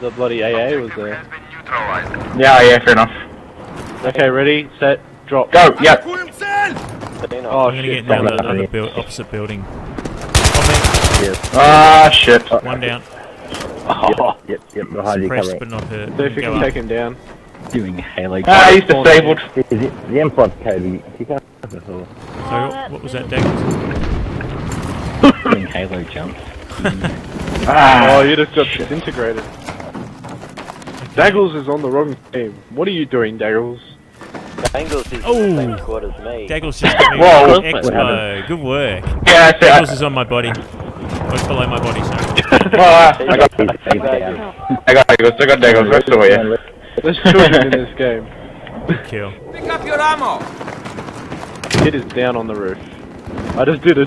The bloody AA was there. Yeah, fair enough. Okay, ready, set, drop. Go, yep. Oh, I'm gonna get down to another opposite building. Ah, shit. One down. Oh. Yep, behind you. Pressed but not hurt. So if you can take him down. Doing Halo. Ah, he's disabled. Is it the M5 code? You can't. So what was that, Daggles? Doing Halo jump. Oh, you just got disintegrated. Daggles is on the wrong team. What are you doing, Daggles? Daggles is in the same squad as me. Daggles just got me. Whoa, Expo. Good work. Yeah, Daggles is on my body. It's below my body, so. I got Daggles. Rest over here. There's children in this game. Kill. Pick up your ammo! It is down on the roof. I just did a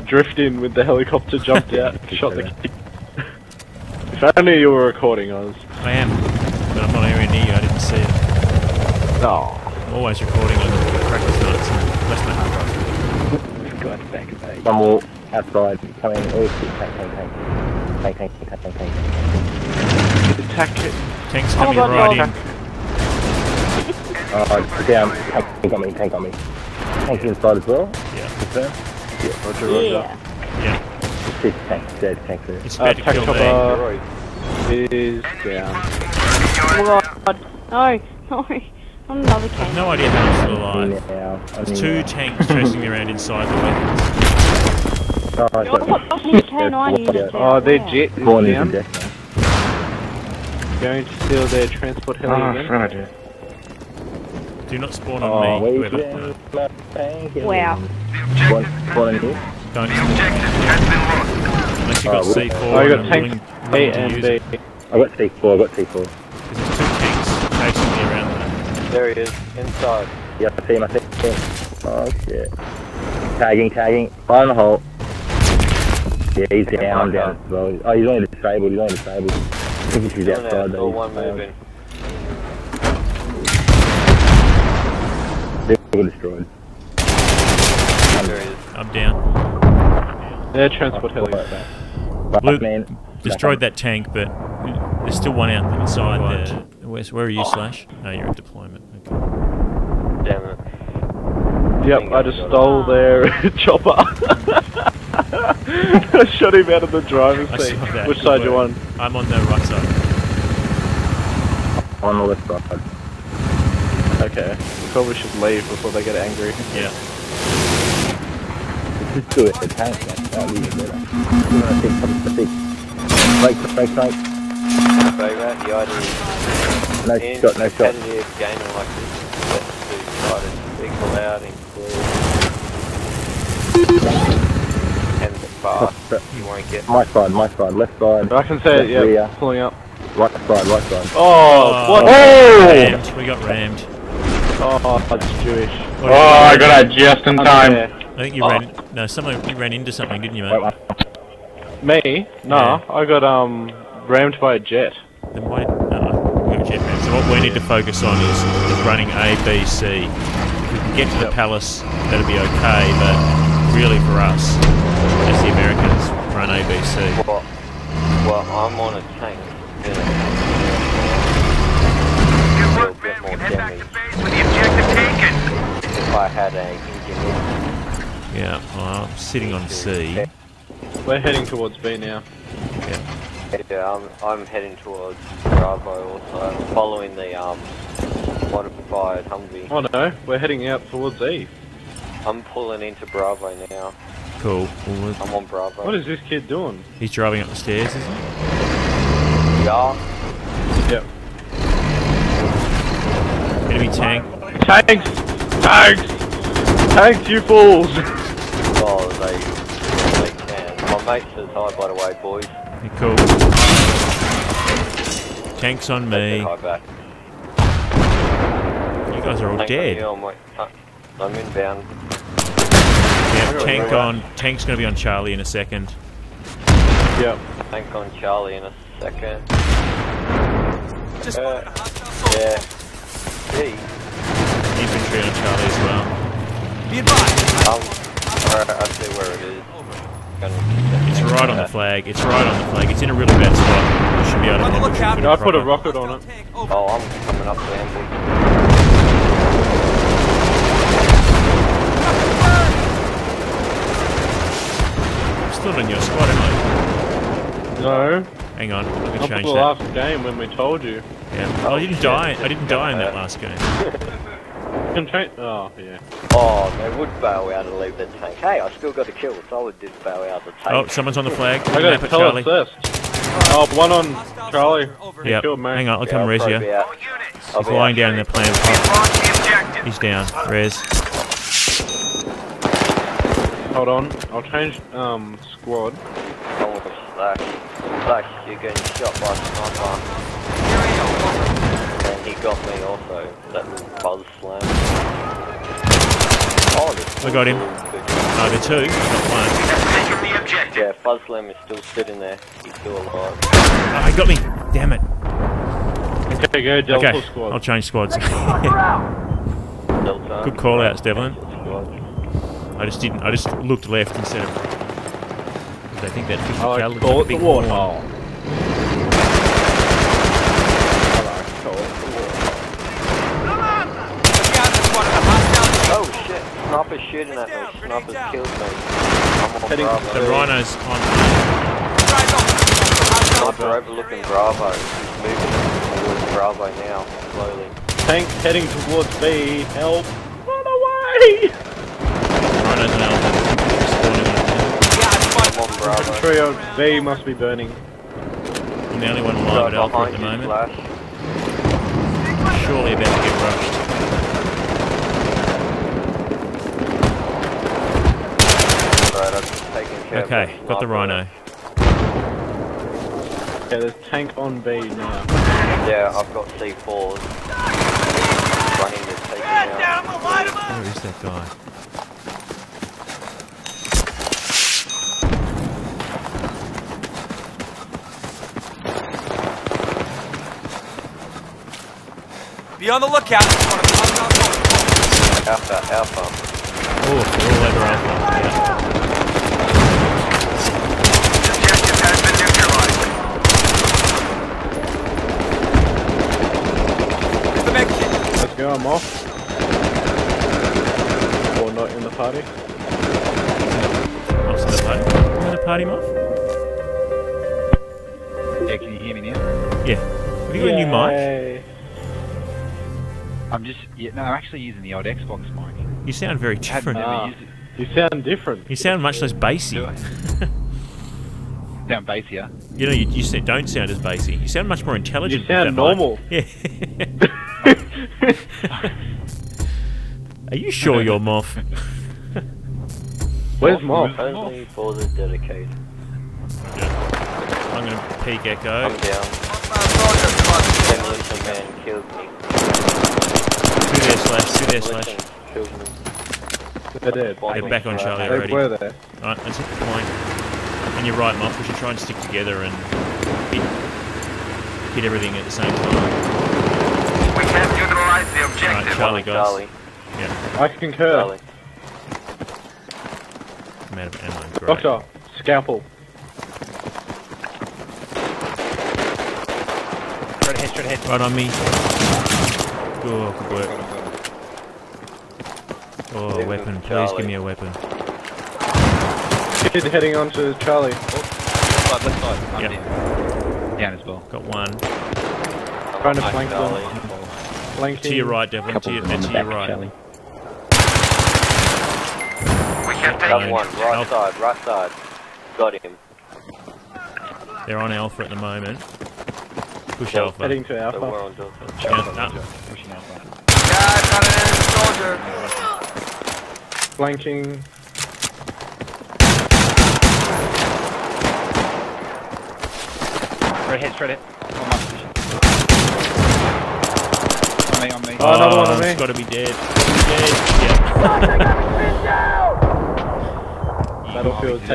drift in with the helicopter, jumped out, shot the kid. If only you were recording, Oz. I am, but I'm not anywhere near you, I didn't see it. No. I'm always recording on practice nights, that's my hard drive. Back. One more outside, coming in, oh, tank. Tank's coming right in. Oh, down, tank on me. Tank inside as well? Yeah. Yeah, roger, Yeah. Dead tank there. It's about to kill me. Is down. Oh god. No. I'm another tank. I have no idea how I'm still alive. Yeah, there's two tanks chasing me around inside the weapons. Oh, their jet is down. Going to steal their transport heli again. Roger. Do not spawn on me, whoever. Wow. Don't. Unless you got C4. Oh, you got tank A and B. I got C4. There's two tanks chasing me around there. There he is, inside. Yeah, I see him. Oh shit. Tagging. Fire in the hole. Yeah, he's down as well. Oh, he's only disabled. I think he's outside though. One moving. They were destroyed. I'm down. Their transport heli is back. Luke destroyed that tank, but there's still one out inside there. Where are you, Slash? No, you're at deployment. Okay. Damn it. Yep, I just stole their chopper. I shot him out of the driver's seat. Which side you on? I'm on the right side. On the left side. Okay, we probably should leave before they get angry. Yeah. Just do it, the tank, that'll leave it better. Break. No shot. Competitive gaming like this, let's do excited, equal out, include, and fast, you won't get... My side, left side. I can see it, yeah, rear. Pulling up. Right side. Oh, what? Oh! We got rammed. Oh, that's Jewish. Oh, I got out just in time. I think you ran into something, didn't you, mate? Me? No, yeah. I got rammed by a jet. Then why? No, we got jet rammed. So what we need to focus on is running A, B, C. If we can get to the palace, that'll be okay. But really, for us, as the Americans, run A, B, C. Well, I'm on a tank. If I had a engine. Yeah, well, I'm sitting on C. We're heading towards B now. Yeah, I'm heading towards Bravo also. I'm following the modified Humvee. Oh no, we're heading out towards E. I'm pulling into Bravo now. Cool. I'm on Bravo. What is this kid doing? He's driving up the stairs, isn't he? Yeah. Yep. Enemy tank. Tanks, you fools! Oh, they can. My mate says hi, by the way, boys. You're cool. Tanks on me. Hi back. You guys are all dead. I'm inbound. Yeah, tank on. Tank's gonna be on Charlie in a second. Yep. Tank on Charlie in a second. Just infantry on Charlie as well. Be advised. Alright, I see where it is. It's right on the flag. It's in a really bad spot. should be out of ambush. I put a rocket on it. Oh, I'm coming up to ambush. Still in your squad, am I? No. Hang on, I can change that. Last game when we told you. Yeah. Oh, I didn't die in that last game. Oh, yeah. Oh, they would bail out and leave the tank. Hey, I still got a kill. Solid did bail out the tank. Oh, someone's on the flag. I got a kill assist. Oh, one on Charlie. Yeah. Hang on, I'll come res you. He's lying down in the plan. Oh. He's down. Res. Hold on, I'll change squad. Oh, Slash, you're getting shot by sniper. And he got me also. That Buzz Slam. Oh, I got him. No, the two, not one. Yeah, Buzz Slam is still sitting there. He's still alive. Oh, he got me. Damn it. Okay, go Delta squad. I'll change squads. Good call outs, Devlin. I just looked left instead of. I think that 50 cal looks like a big water. Oh shit! Sniper's shooting at me. Sniper's killed me. The Rhino's on. Sniper overlooking Bravo. He's moving towards Bravo now, slowly. Tank heading towards B. Help! Run away! The trio of B must be burning. I'm the only one alive at Alpha at the moment. Flash. Surely about to get rushed. Right, okay, got the Rhino. Okay, there's tank on B now. Yeah, I've got C4s. Running the tank now. Where is that guy? Be on the lookout. Alpha. Oh, all over Alpha. Objective has been neutralized. The back kid. Let's go, I'm off. Or not in the party. Moff's in the party. Is that a party, Moff? Yeah, can you hear me now? Yeah. Have you got a new mic? I'm actually using the old Xbox mic. You sound very different. You sound different. You sound much less bassy. Do I? Sound bassier? You know, you don't sound as bassy. You sound much more intelligent. You sound normal. Mic. Yeah. Are you sure you're Moff? Where's Moff? Only for the dedicated. I'm gonna peek Echo. I'm down. Demolition man killed me. Two there, Slash. They're dead. They're back on Charlie already. They were there. Alright, let's hit the point. And you're right, Moff, we should try and stick together and hit everything at the same time. We can't utilize the objective. Right, Charlie, guys. Charlie. Yeah. I concur. Charlie. I'm out of ammo. Great. Doctor, scalpel. Straight ahead. Right on me. Oh, good work. Oh, a weapon. Please give me a weapon. Kid heading on to Charlie. Oh, left side. Yep. Down as well. Got one. Trying to flank them. To your right, Devlin. To your right. We can't take one. Right side. Got him. They're on Alpha at the moment. Push Alpha. Heading to Alpha. Pushing Alpha. Yeah, it's not an soldier. Flanking. Straight hit. On me. Oh, another one on me. It's gotta be dead. Yeah. Battlefield HQ.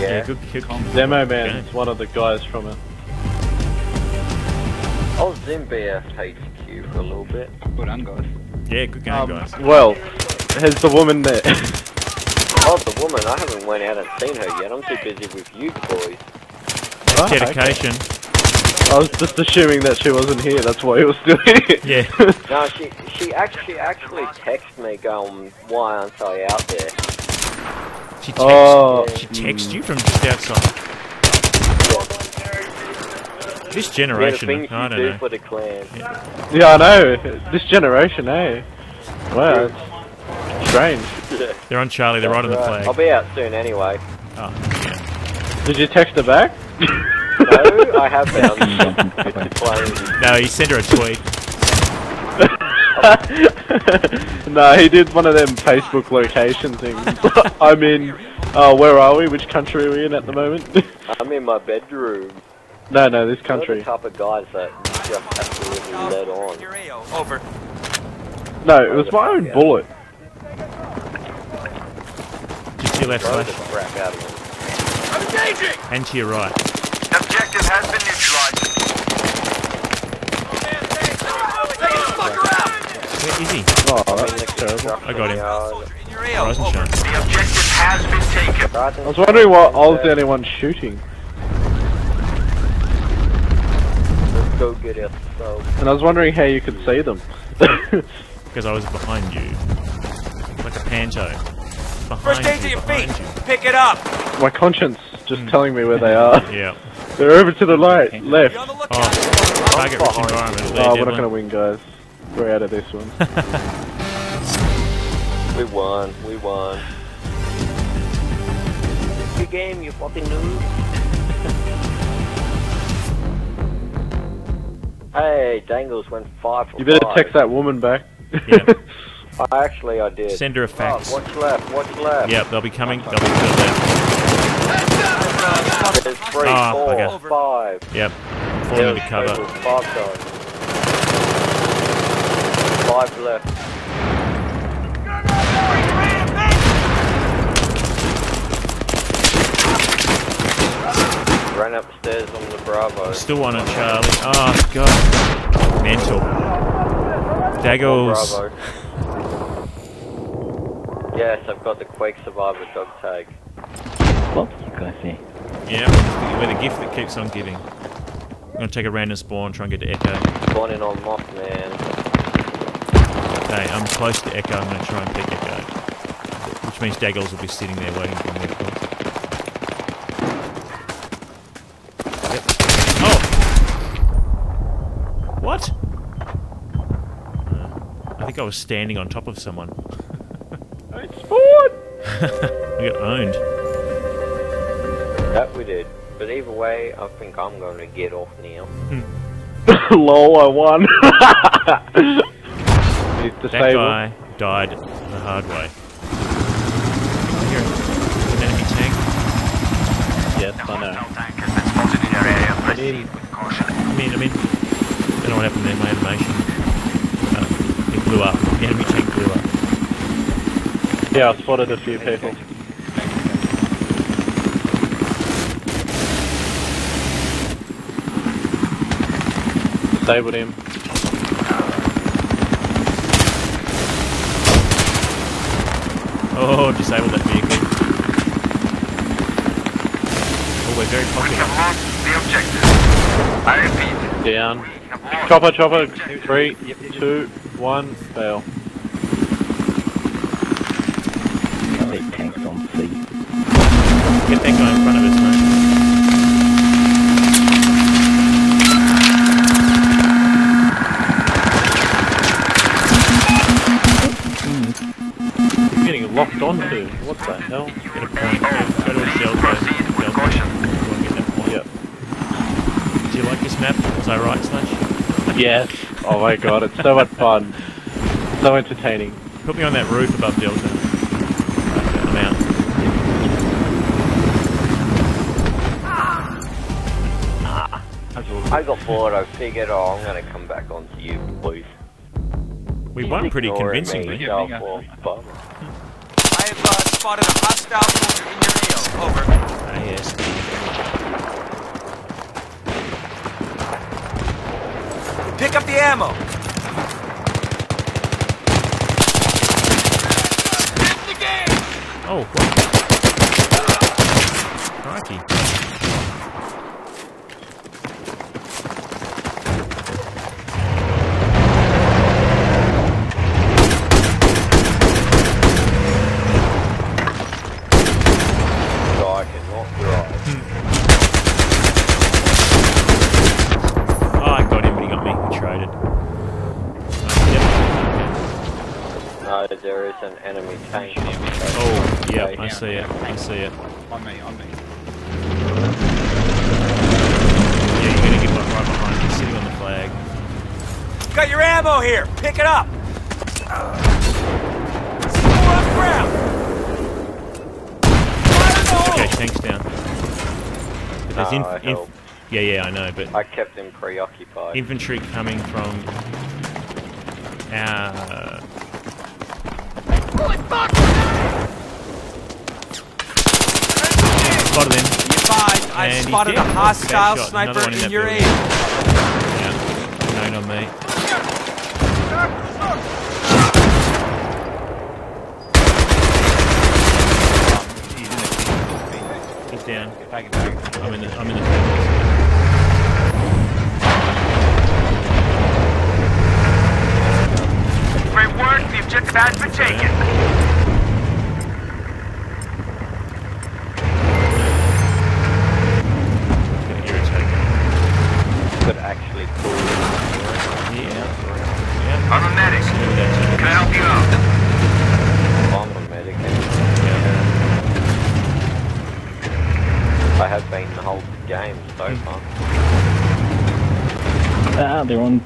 Yeah, good kick. Demo man, it's one of the guys from it. I was in BFHQ for a little bit. Good on, guys. Yeah, good game, guys. Well. Has the woman there? Oh, the woman! I haven't went out and seen her yet. I'm too busy with you boys. Oh, dedication. Okay. I was just assuming that she wasn't here, that's why he was doing it. Yeah. No, she actually texted me going, why aren't I out there? She texted you from just outside. This generation, I don't know. For the clan. Yeah. Yeah, I know. This generation, eh? Wow, it's strange. Yeah. They're on Charlie, they're right on the flag. I'll be out soon anyway. Oh, yeah. Did you text her back? No, I have found something. No, he sent her a tweet. No, he did one of them Facebook location things. I'm in, where are we? Which country are we in at the moment? I'm in my bedroom. No, no, this country. The type of guys that just absolutely led on. Over. No, it was my own bullet. Just to your left, Slash. And to your right. Objective has been neutralized. Where is he? Oh, that's terrible. I got him. Horizon shine. The objective has been taken. I was wondering why I was the only one shooting. Go get it. So. And I was wondering how you could see them. Because I was behind you. Like a panto. First aid to your feet! You. Pick it up! My conscience just telling me where they are. Yeah. They're over to the right, left. Oh, target rich environment. Oh, we're not gonna win, guys. We're out of this one. We won. Good game, you fucking noob. Hey, Daggles went 5 for 5. You better text that woman back. Yeah. I did. Send her a fax. Oh, watch left, watch left. Yep, they'll be coming. They'll be to the left. There's 3, 4, 5. Yep. Falling into cover. 5 left. Ran up the stairs on the Bravo. Still on it, Charlie. Oh, God. Mental. Daggles. Oh, yes, I've got the Quake Survivor dog tag. What? Can I see? Yeah, we're the gift that keeps on giving. I'm going to take a random spawn, try and get to Echo. Spawning on Moff, man. Okay, I'm close to Echo. I'm going to try and pick Echo. Which means Daggles will be sitting there waiting for me, of course. What? I think I was standing on top of someone. It's spawned! We got owned. That we did. But either way, I think I'm going to get off now. Lol, I won. That guy died the hard way. Here, an enemy tank. Yes, I know. I mean. I don't know what happened there, my animation. It blew up. The enemy tank blew up. Yeah, I spotted a few people. Disabled him. Oh, disabled that vehicle. Oh, we're very popular. We have lost the objective. I repeat. Down. Chopper, 3, 2, 1, fail. Tanks on C. Get that guy in front of us, mate. You're getting locked onto. What the hell? Get a point. Go to a shell. Yep. Do you like this map? Was I right, Slash? Yes. Oh my god, it's so much fun. So entertaining. Put me on that roof above Delta. I'm out. I got bored, I figured, oh, I'm gonna come back onto you, please. We won pretty convincingly. I have spotted a hostile soldier in your AO. Over. Ah, yes. Pick up the ammo! That's the game! Oh, what? Crikey. that there is an enemy tank. Oh, yeah, right I see it. I see it. On me, on me. Yeah, you're gonna get one right behind you, sitting on the flag. Got your ammo here! Pick it up! Slow up ground! Okay, tank's down. There's yeah, yeah, I know, but... I kept him preoccupied. Infantry coming from... Holy fuck! Spotted him. Advised, I spotted a hostile sniper in your aid. Yeah, no, not me. He's down. I'm in the tank. Great work, the objective has been taken. Irritating. Could actually pull you. Yeah. I'm a medic. Can I help you out? I'm a medic. Yeah. I have been the whole game so far. Ah, they're on.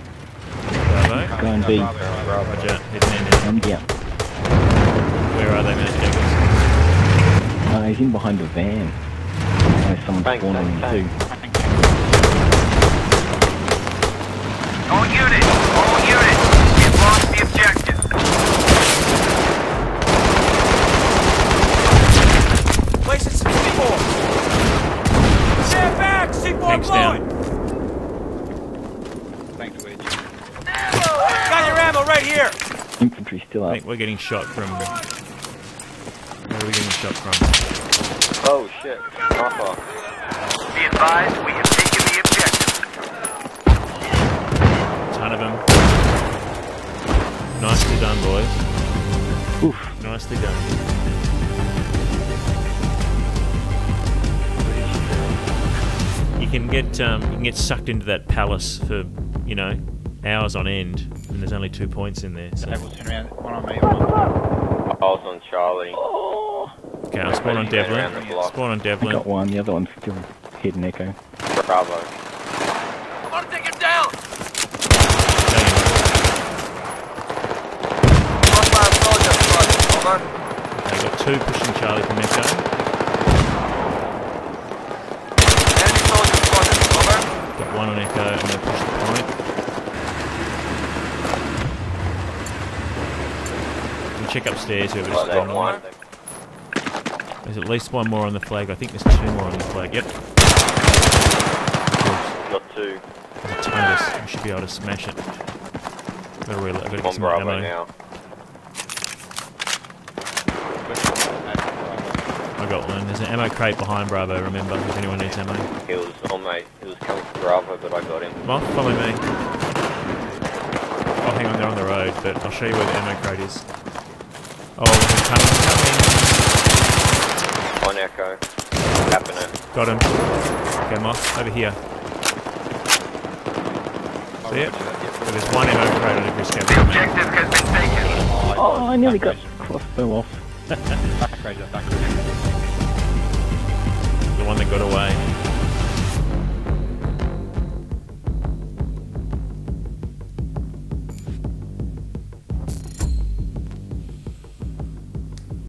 Go and be. Roger, his name is... yeah. Where are they, man? Daggles? He's in behind the van. Someone's spawned on him too. All units, we've lost the objective. Place it 64. Stand back, C4 blowing. Right here. Infantry still out. We're getting shot from. Where are we getting shot from? Oh shit! Off. Be advised, we have taken the objective. Ton of them. Nicely done, boys. Oof. Nicely done. You can get sucked into that palace for, you know, hours on end. And there's only 2 points in there. So. Daggles, turn around. One on me, one on me. I was on Charlie. Oh. Okay, I'll spawn on Devlin. Spawn on Devlin. I got one, the other one's still hidden and echo. Bravo. I want to take him down! I got two pushing Charlie from echo. Enemy soldier spotted. Got one on echo and they're pushing the point. Check upstairs whoever just spawned on. There's at least one more on the flag. I think there's two more on the flag. Yep. Got two. There's a ton of us. We should be able to smash it. I've got to reload. I've got to get some more ammo. Now. I got one. There's an ammo crate behind Bravo, remember, if anyone needs ammo. He was on mate. He was coming to Bravo, but I got him. Moff, follow me. Oh, hang on. They're on the road, but I'll show you where the ammo crate is. Oh, coming. On echo. Happening. Got him. Okay, Moff, over here. See it? So there's one ammo crate on every scout. The objective has been taken. Oh, I nearly got crossbow off. The one that got away.